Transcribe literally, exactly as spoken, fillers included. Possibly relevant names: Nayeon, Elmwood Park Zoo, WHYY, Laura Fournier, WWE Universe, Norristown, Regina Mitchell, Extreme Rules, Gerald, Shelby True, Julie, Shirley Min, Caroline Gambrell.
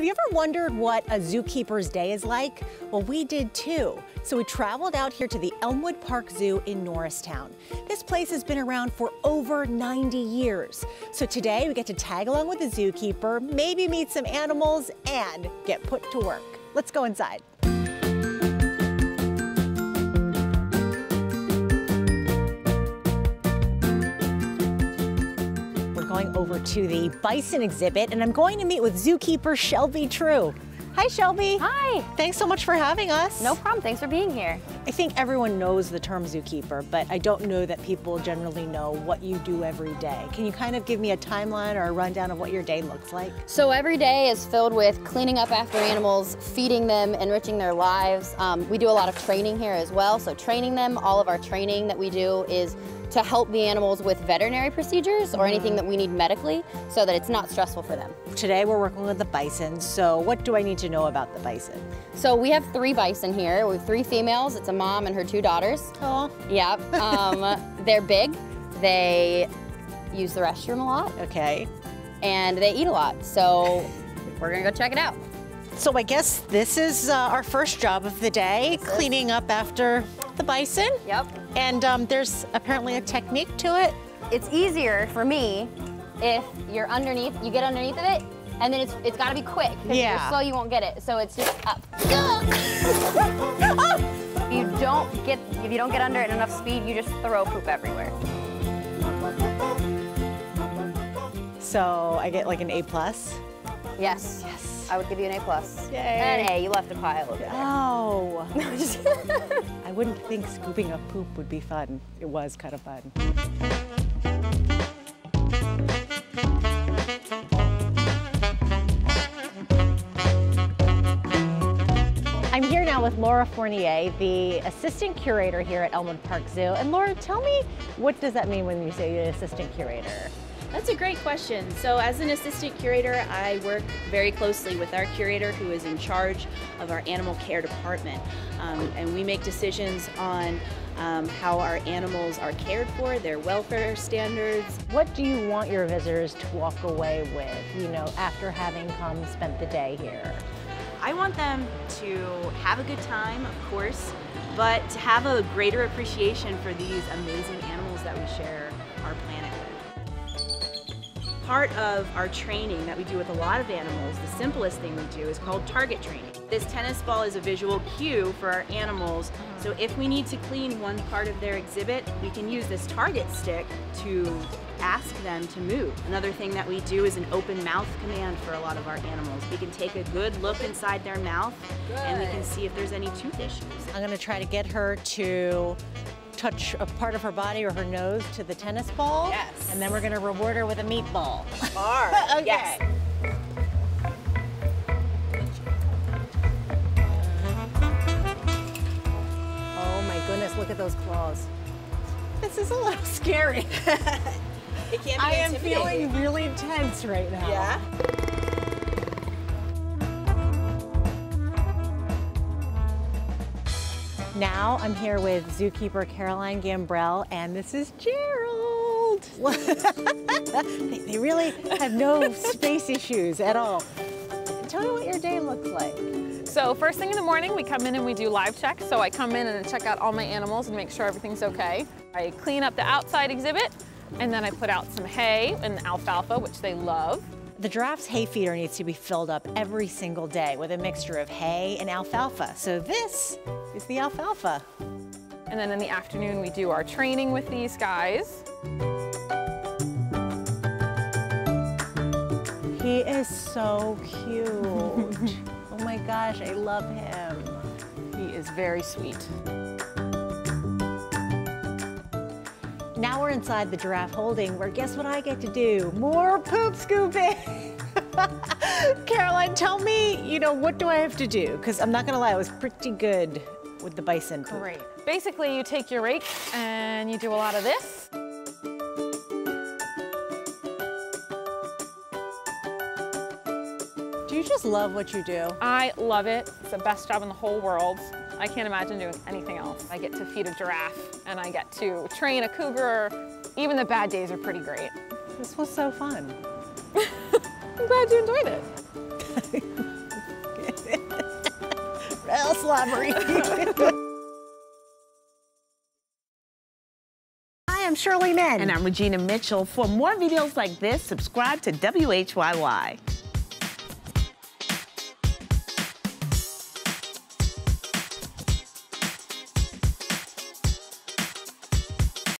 Have you ever wondered what a zookeeper's day is like? Well, we did too. So we traveled out here to the Elmwood Park Zoo in Norristown. This place has been around for over ninety years. So today we get to tag along with a zookeeper, maybe meet some animals, and get put to work. Let's go inside. Over to the bison exhibit, and I'm going to meet with zookeeper Shelby True. Hi, Shelby. Hi. Thanks so much for having us. No problem. Thanks for being here. I think everyone knows the term zookeeper, but I don't know that people generally know what you do every day. Can you kind of give me a timeline or a rundown of what your day looks like? So every day is filled with cleaning up after animals, feeding them, enriching their lives. Um, we do a lot of training here as well. So training them, all of our training that we do is to help the animals with veterinary procedures or anything that we need medically so that it's not stressful for them. Today we're working with the bison, so what do I need to know about the bison? So we have three bison here. We have three females. It's a mom and her two daughters. Oh. Yeah. Um, they're big. They use the restroom a lot. Okay. And they eat a lot, so we're gonna go check it out. So I guess this is uh, our first job of the day, this cleaning is. up after the bison. Yep. And um, there's apparently a technique to it. It's easier for me if you're underneath, you get underneath of it, and then it's it's gotta be quick. Because yeah. if you're slow, you won't get it. So it's just up. If you don't get if you don't get under it at enough speed, you just throw poop everywhere. So I get like an A plus. Yes. Yes. I would give you an A plus. Yay. And an A, you left a pile of it. Oh. I wouldn't think scooping up poop would be fun. It was kind of fun. I'm here now with Laura Fournier, the assistant curator here at Elmwood Park Zoo. And Laura, tell me, what does that mean when you say you're an assistant curator? That's a great question. So as an assistant curator, I work very closely with our curator who is in charge of our animal care department. Um, and we make decisions on um, how our animals are cared for, their welfare standards. What do you want your visitors to walk away with, you know, after having come spent the day here? I want them to have a good time, of course, but to have a greater appreciation for these amazing animals that we share our planet with. Part of our training that we do with a lot of animals, the simplest thing we do is called target training. This tennis ball is a visual cue for our animals, so if we need to clean one part of their exhibit, we can use this target stick to ask them to move. Another thing that we do is an open mouth command for a lot of our animals. We can take a good look inside their mouth, good. and we can see if there's any tooth issues. I'm gonna try to get her to touch a part of her body or her nose to the tennis ball. Yes. And then we're gonna reward her with a meatball. Bar. Okay. Yes. Oh my goodness, look at those claws. This is a little scary. It can't be I am feeling really tense right now. Yeah. Now I'm here with zookeeper Caroline Gambrell, and this is Gerald. They really have no space issues at all. Tell me what your day looks like. So first thing in the morning, we come in and we do live check. So I come in and check out all my animals and make sure everything's okay. I clean up the outside exhibit, and then I put out some hay and alfalfa, which they love. The giraffe's hay feeder needs to be filled up every single day with a mixture of hay and alfalfa. So this is the alfalfa. And then in the afternoon, we do our training with these guys. He is so cute. Oh my gosh, I love him. He is very sweet. Now we're inside the giraffe holding, where guess what I get to do? More poop scooping. Caroline, tell me, you know, what do I have to do? Because I'm not gonna lie, I was pretty good with the bison poop. Great. Basically, you take your rake and you do a lot of this. Do you just love what you do? I love it. It's the best job in the whole world. I can't imagine doing anything else. I get to feed a giraffe, and I get to train a cougar. Even the bad days are pretty great. This was so fun. I'm glad you enjoyed it. all slobbery. Hi, I'm Shirley Min. And I'm Regina Mitchell. For more videos like this, subscribe to W H Y Y.